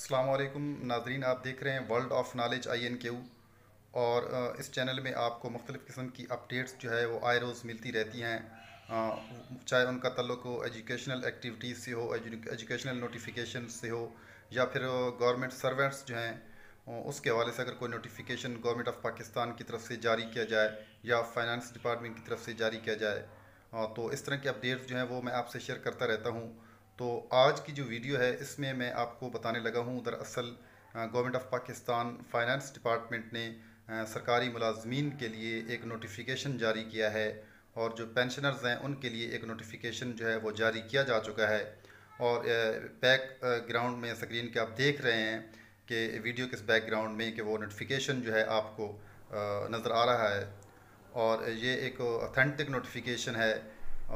अस्सलाम वालेकुम नाजरीन, आप देख रहे हैं वर्ल्ड ऑफ नॉलेज INQ और इस चैनल में आपको मुख्तलिफ़ किस्म की अपडेट्स जो है वो आए रोज़ मिलती रहती हैं, चाहे उनका तल्लुक़ हो एजुकेशनल एक्टिविटीज़ से हो, एजुकेशनल नोटिफिकेशन से हो, या फिर गवर्नमेंट सर्वेंट्स जो हैं उसके हवाले से अगर कोई नोटिफिकेशन गवर्नमेंट ऑफ पाकिस्तान की तरफ से जारी किया जाए या फाइनेंस डिपार्टमेंट की तरफ से जारी किया जाए, तो इस तरह के अपडेट्स जो हैं वो मैं आपसे शेयर करता रहता हूँ। तो आज की जो वीडियो है इसमें मैं आपको बताने लगा हूँ, दरअसल government of Pakistan finance department ने सरकारी मुलाजमीन के लिए एक नोटिफिकेशन जारी किया है और जो पेंशनर्स हैं उनके लिए एक नोटिफिकेशन जो है वो जारी किया जा चुका है। और बैकग्राउंड में स्क्रीन के आप देख रहे हैं कि वीडियो किस बैकग्राउंड में कि वो नोटिफिकेशन जो है आपको नज़र आ रहा है और ये एक ऑथेंटिक नोटिफिकेशन है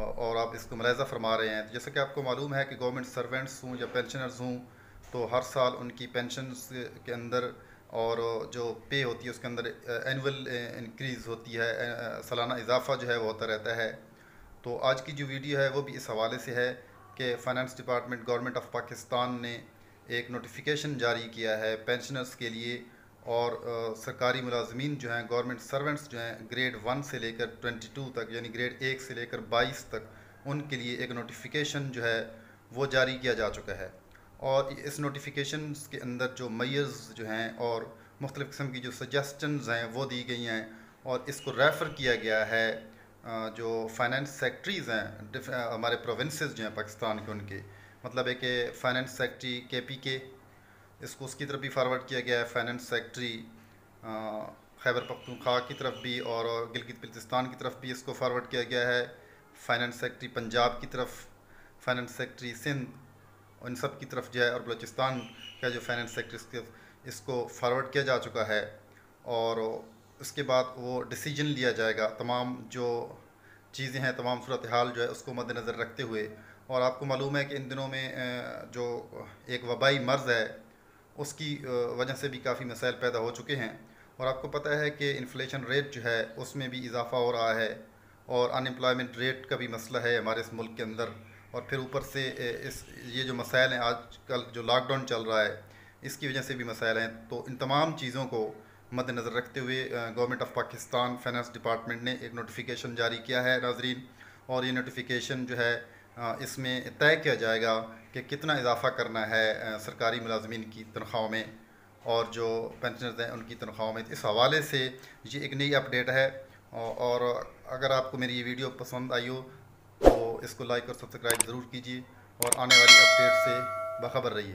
और आप इसको मुलाहिज़ा फरमा रहे हैं। तो जैसा कि आपको मालूम है कि गवर्नमेंट सर्वेंट्स हों या पेंशनर्स हों तो हर साल उनकी पेंशन के अंदर और जो पे होती है उसके अंदर एनुअल इंक्रीज़ होती है, सालाना इजाफा जो है वो होता रहता है। तो आज की जो वीडियो है वो भी इस हवाले से है कि finance department government of Pakistan ने एक नोटिफिकेशन जारी किया है पेंशनर्स के लिए और सरकारी मुलाजमीन जो हैं गवर्नमेंट सर्वेंट्स जो हैं ग्रेड 1 से लेकर 22 तक, यानी ग्रेड 1 से लेकर 22 तक, उनके लिए एक नोटिफिकेशन जो है वो जारी किया जा चुका है। और इस नोटिफिकेशन के अंदर जो मेयर्स जो हैं और मुख्तलिफ़ किस्म की जो सजेशनस हैं वो दी गई हैं और इसको रेफ़र किया गया है जो फाइनेंस सेक्रेटरीज़ हैं हमारे प्रोविंसेस जो हैं पाकिस्तान के, उनके मतलब है कि फाइनेंस सेक्रेटरी KPK इसको उसकी तरफ भी फारवर्ड किया गया है, फाइनेंस सेक्रेटरी खैबर पख्तूनख्वा की तरफ भी और गिलगित बल्तिस्तान की तरफ भी इसको फारवर्ड किया गया है, फाइनेंस सेक्रेटरी पंजाब की तरफ, फाइनेंस सेक्रेटरी सिंध, उन सब की तरफ जो है और बलूचिस्तान का जो फाइनेंस सेक्रेटरी इसको फारवर्ड किया जा चुका है। और उसके बाद वो डिसीजन लिया जाएगा, तमाम जो चीज़ें हैं तमाम सूरत हाल जो है उसको मद्देनज़र रखते हुए। और आपको मालूम है कि इन दिनों में जो एक वबाई मर्ज़ है उसकी वजह से भी काफ़ी मसाइल पैदा हो चुके हैं और आपको पता है कि इन्फ्लेशन रेट जो है उसमें भी इजाफ़ा हो रहा है और अनएम्प्लॉयमेंट रेट का भी मसला है हमारे इस मुल्क के अंदर। और फिर ऊपर से ये जो मसाइल हैं, आज कल जो लॉकडाउन चल रहा है इसकी वजह से भी मसाइल हैं। तो इन तमाम चीज़ों को मद्देनज़र रखते हुए government of Pakistan finance department ने एक नोटिफिकेशन जारी किया है नाजरीन। और ये नोटिफिकेशन जो है इसमें तय किया जाएगा कि कितना इजाफ़ा करना है सरकारी मुलाजमीन की तनख्वाहों में और जो पेंशनर्स हैं उनकी तनख्वाहों में। इस हवाले से ये एक नई अपडेट है और अगर आपको मेरी ये वीडियो पसंद आई हो तो इसको लाइक और सब्सक्राइब ज़रूर कीजिए और आने वाली अपडेट से बाखबर रहिए।